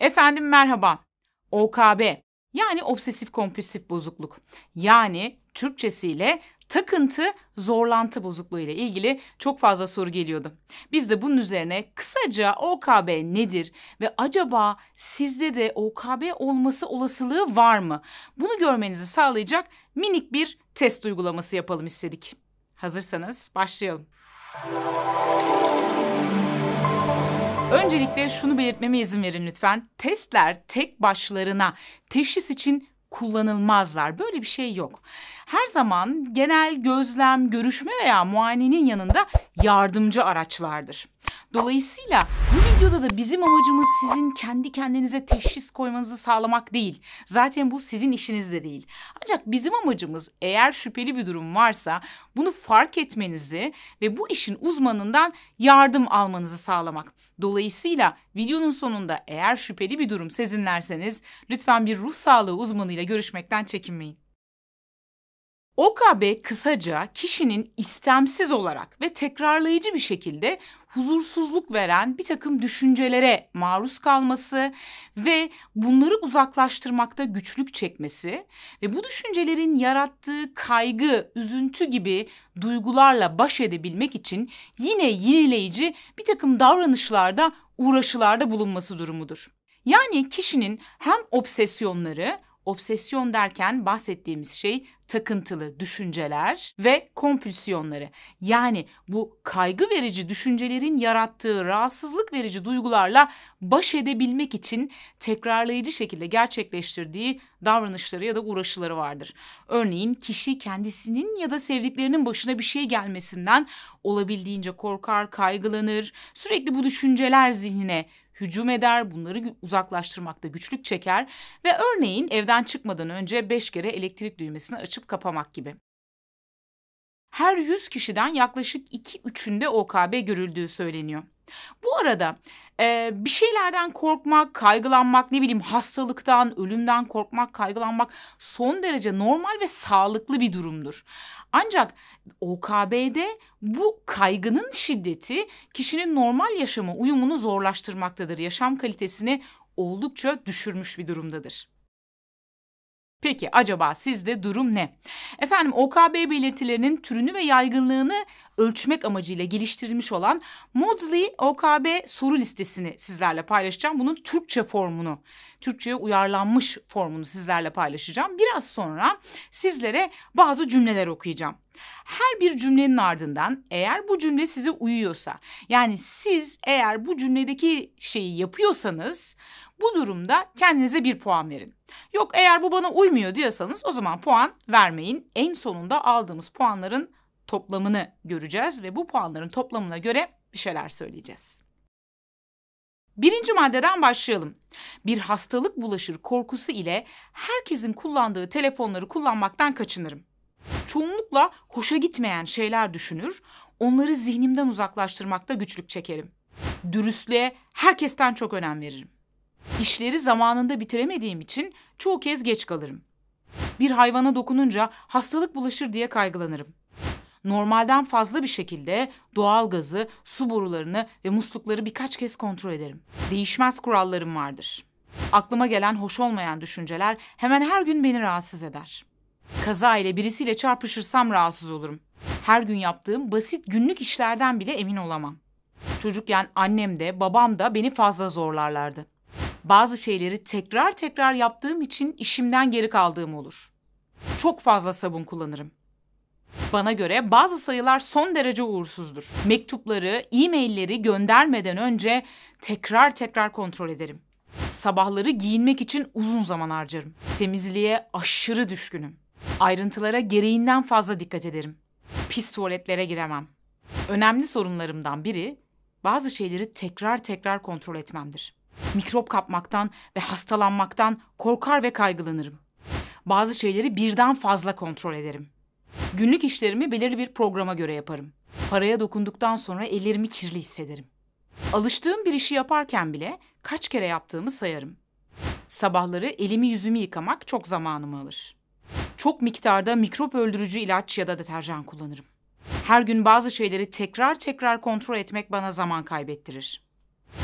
Efendim merhaba. OKB yani obsesif kompulsif bozukluk. Yani Türkçesiyle takıntı, zorlantı bozukluğu ile ilgili çok fazla soru geliyordu. Biz de bunun üzerine kısaca OKB nedir ve acaba sizde de OKB olması olasılığı var mı? Bunu görmenizi sağlayacak minik bir test uygulaması yapalım istedik. Hazırsanız başlayalım. Öncelikle şunu belirtmeme izin verin lütfen. Testler tek başlarına teşhis için kullanılmazlar. Böyle bir şey yok. Her zaman genel gözlem, görüşme veya muayenenin yanında yardımcı araçlardır. Dolayısıyla bu videoda da bizim amacımız sizin kendi kendinize teşhis koymanızı sağlamak değil. Zaten bu sizin işiniz de değil. Ancak bizim amacımız eğer şüpheli bir durum varsa bunu fark etmenizi ve bu işin uzmanından yardım almanızı sağlamak. Dolayısıyla videonun sonunda eğer şüpheli bir durum sezinlerseniz lütfen bir ruh sağlığı uzmanıyla görüşmekten çekinmeyin. OKB kısaca kişinin istemsiz olarak ve tekrarlayıcı bir şekilde huzursuzluk veren bir takım düşüncelere maruz kalması ve bunları uzaklaştırmakta güçlük çekmesi ve bu düşüncelerin yarattığı kaygı, üzüntü gibi duygularla baş edebilmek için yine yenileyici bir takım davranışlarda, uğraşılarda bulunması durumudur. Yani kişinin hem obsesyonları, obsesyon derken bahsettiğimiz şey takıntılı düşünceler ve kompulsiyonları. Yani bu kaygı verici düşüncelerin yarattığı rahatsızlık verici duygularla baş edebilmek için tekrarlayıcı şekilde gerçekleştirdiği davranışları ya da uğraşıları vardır. Örneğin kişi kendisinin ya da sevdiklerinin başına bir şey gelmesinden olabildiğince korkar, kaygılanır, sürekli bu düşünceler zihnine hücum eder, bunları uzaklaştırmakta güçlük çeker ve örneğin evden çıkmadan önce 5 kere elektrik düğmesini açıp kapamak gibi. Her 100 kişiden yaklaşık 2-3'ünde OKB görüldüğü söyleniyor. Bu arada bir şeylerden korkmak, kaygılanmak, ne bileyim hastalıktan, ölümden korkmak, kaygılanmak son derece normal ve sağlıklı bir durumdur. Ancak OKB'de bu kaygının şiddeti kişinin normal yaşama uyumunu zorlaştırmaktadır. Yaşam kalitesini oldukça düşürmüş bir durumdadır. Peki acaba sizde durum ne? Efendim OKB belirtilerinin türünü ve yaygınlığını ölçmek amacıyla geliştirilmiş olan Maudsley OKB soru listesini sizlerle paylaşacağım. Bunun Türkçe formunu, Türkçe'ye uyarlanmış formunu sizlerle paylaşacağım. Biraz sonra sizlere bazı cümleler okuyacağım. Her bir cümlenin ardından eğer bu cümle size uyuyorsa, yani siz eğer bu cümledeki şeyi yapıyorsanız bu durumda kendinize bir puan verin. Yok eğer bu bana uymuyor diyorsanız o zaman puan vermeyin. En sonunda aldığımız puanların toplamını göreceğiz ve bu puanların toplamına göre bir şeyler söyleyeceğiz. Birinci maddeden başlayalım. Bir hastalık bulaşır korkusu ile herkesin kullandığı telefonları kullanmaktan kaçınırım. Çoğunlukla hoşa gitmeyen şeyler düşünür, onları zihnimden uzaklaştırmakta güçlük çekerim. Dürüstlüğe herkesten çok önem veririm. İşleri zamanında bitiremediğim için çoğu kez geç kalırım. Bir hayvana dokununca hastalık bulaşır diye kaygılanırım. Normalden fazla bir şekilde doğalgazı, su borularını ve muslukları birkaç kez kontrol ederim. Değişmez kurallarım vardır. Aklıma gelen hoş olmayan düşünceler hemen her gün beni rahatsız eder. Kaza ile birisiyle çarpışırsam rahatsız olurum. Her gün yaptığım basit günlük işlerden bile emin olamam. Çocukken annem de babam da beni fazla zorlarlardı. Bazı şeyleri tekrar tekrar yaptığım için işimden geri kaldığım olur. Çok fazla sabun kullanırım. Bana göre bazı sayılar son derece uğursuzdur. Mektupları, e-mailleri göndermeden önce tekrar tekrar kontrol ederim. Sabahları giyinmek için uzun zaman harcarım. Temizliğe aşırı düşkünüm. Ayrıntılara gereğinden fazla dikkat ederim. Pis tuvaletlere giremem. Önemli sorunlarımdan biri bazı şeyleri tekrar tekrar kontrol etmemdir. Mikrop kapmaktan ve hastalanmaktan korkar ve kaygılanırım. Bazı şeyleri birden fazla kontrol ederim. Günlük işlerimi belirli bir programa göre yaparım. Paraya dokunduktan sonra ellerimi kirli hissederim. Alıştığım bir işi yaparken bile kaç kere yaptığımı sayarım. Sabahları elimi yüzümü yıkamak çok zamanımı alır. Çok miktarda mikrop öldürücü ilaç ya da deterjan kullanırım. Her gün bazı şeyleri tekrar tekrar kontrol etmek bana zaman kaybettirir.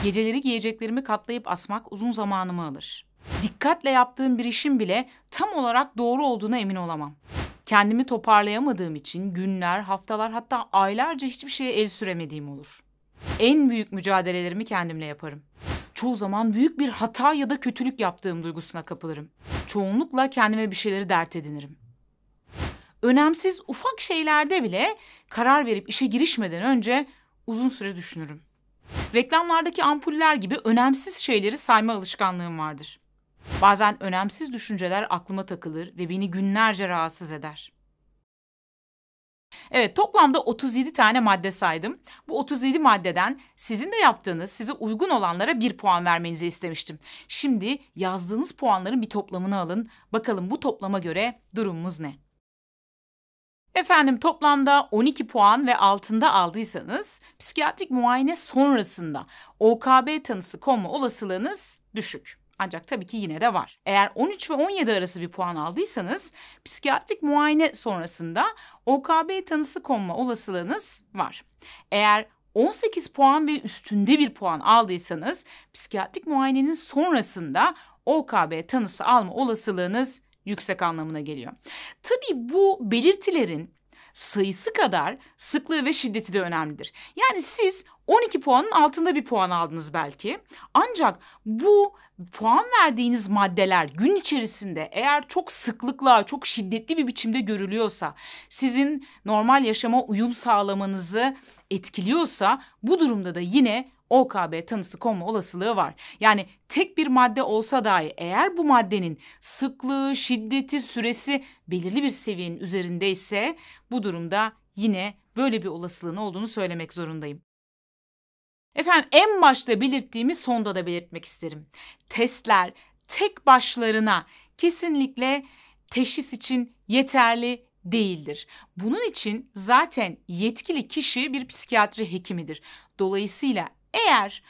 Geceleri giyeceklerimi katlayıp asmak uzun zamanımı alır. Dikkatle yaptığım bir işin bile tam olarak doğru olduğuna emin olamam. Kendimi toparlayamadığım için günler, haftalar hatta aylarca hiçbir şeye el süremediğim olur. En büyük mücadelelerimi kendimle yaparım. Çoğu zaman büyük bir hata ya da kötülük yaptığım duygusuna kapılırım. Çoğunlukla kendime bir şeyleri dert edinirim. Önemsiz ufak şeylerde bile karar verip işe girişmeden önce uzun süre düşünürüm. Reklamlardaki ampuller gibi önemsiz şeyleri sayma alışkanlığım vardır. Bazen önemsiz düşünceler aklıma takılır ve beni günlerce rahatsız eder. Evet, toplamda 37 tane madde saydım. Bu 37 maddeden sizin de yaptığınız, size uygun olanlara 1 puan vermenizi istemiştim. Şimdi yazdığınız puanların bir toplamını alın. Bakalım bu toplama göre durumumuz ne? Efendim, toplamda 12 puan ve altında aldıysanız psikiyatrik muayene sonrasında OKB tanısı konma olasılığınız düşük. Ancak tabii ki yine de var. Eğer 13 ve 17 arası bir puan aldıysanız psikiyatrik muayene sonrasında OKB tanısı konma olasılığınız var. Eğer 18 puan ve üstünde bir puan aldıysanız psikiyatrik muayenenin sonrasında OKB tanısı alma olasılığınız yüksek anlamına geliyor. Tabii bu belirtilerin sayısı kadar sıklığı ve şiddeti de önemlidir. Yani siz 12 puanın altında bir puan aldınız belki. Ancak bu puan verdiğiniz maddeler gün içerisinde eğer çok sıklıkla, çok şiddetli bir biçimde görülüyorsa, sizin normal yaşama uyum sağlamanızı etkiliyorsa bu durumda da yine OKB tanısı konma olasılığı var. Yani tek bir madde olsa dahi eğer bu maddenin sıklığı, şiddeti, süresi belirli bir seviyenin üzerindeyse bu durumda yine böyle bir olasılığın olduğunu söylemek zorundayım. Efendim, en başta belirttiğimi sonda da belirtmek isterim. Testler tek başlarına kesinlikle teşhis için yeterli değildir. Bunun için zaten yetkili kişi bir psikiyatri hekimidir. Dolayısıyla eğer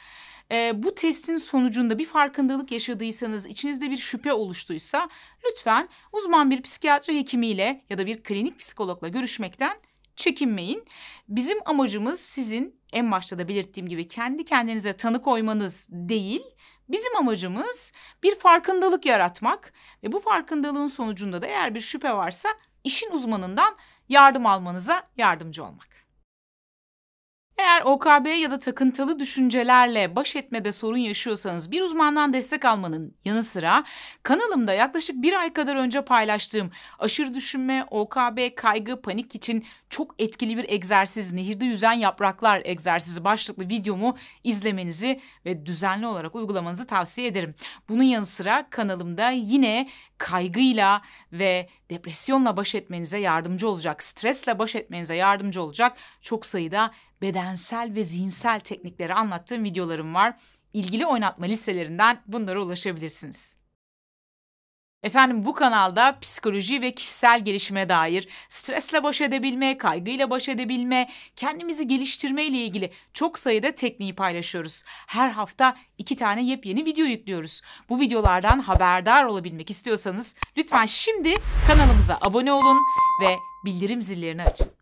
bu testin sonucunda bir farkındalık yaşadıysanız, içinizde bir şüphe oluştuysa lütfen uzman bir psikiyatri hekimiyle ya da bir klinik psikologla görüşmekten çekinmeyin. Bizim amacımız sizin en başta da belirttiğim gibi kendi kendinize tanı koymanız değil, bizim amacımız bir farkındalık yaratmak ve bu farkındalığın sonucunda da eğer bir şüphe varsa işin uzmanından yardım almanıza yardımcı olmak. Eğer OKB ya da takıntılı düşüncelerle baş etmede sorun yaşıyorsanız bir uzmandan destek almanın yanı sıra kanalımda yaklaşık bir ay kadar önce paylaştığım aşırı düşünme, OKB, kaygı, panik için çok etkili bir egzersiz, nehirde yüzen yapraklar egzersizi başlıklı videomu izlemenizi ve düzenli olarak uygulamanızı tavsiye ederim. Bunun yanı sıra kanalımda yine kaygıyla ve depresyonla baş etmenize yardımcı olacak, stresle baş etmenize yardımcı olacak çok sayıda bedensel ve zihinsel teknikleri anlattığım videolarım var. İlgili oynatma listelerinden bunlara ulaşabilirsiniz. Efendim, bu kanalda psikoloji ve kişisel gelişime dair stresle baş edebilme, kaygıyla baş edebilme, kendimizi geliştirme ile ilgili çok sayıda tekniği paylaşıyoruz. Her hafta 2 tane yepyeni video yüklüyoruz. Bu videolardan haberdar olabilmek istiyorsanız lütfen şimdi kanalımıza abone olun ve bildirim zillerini açın.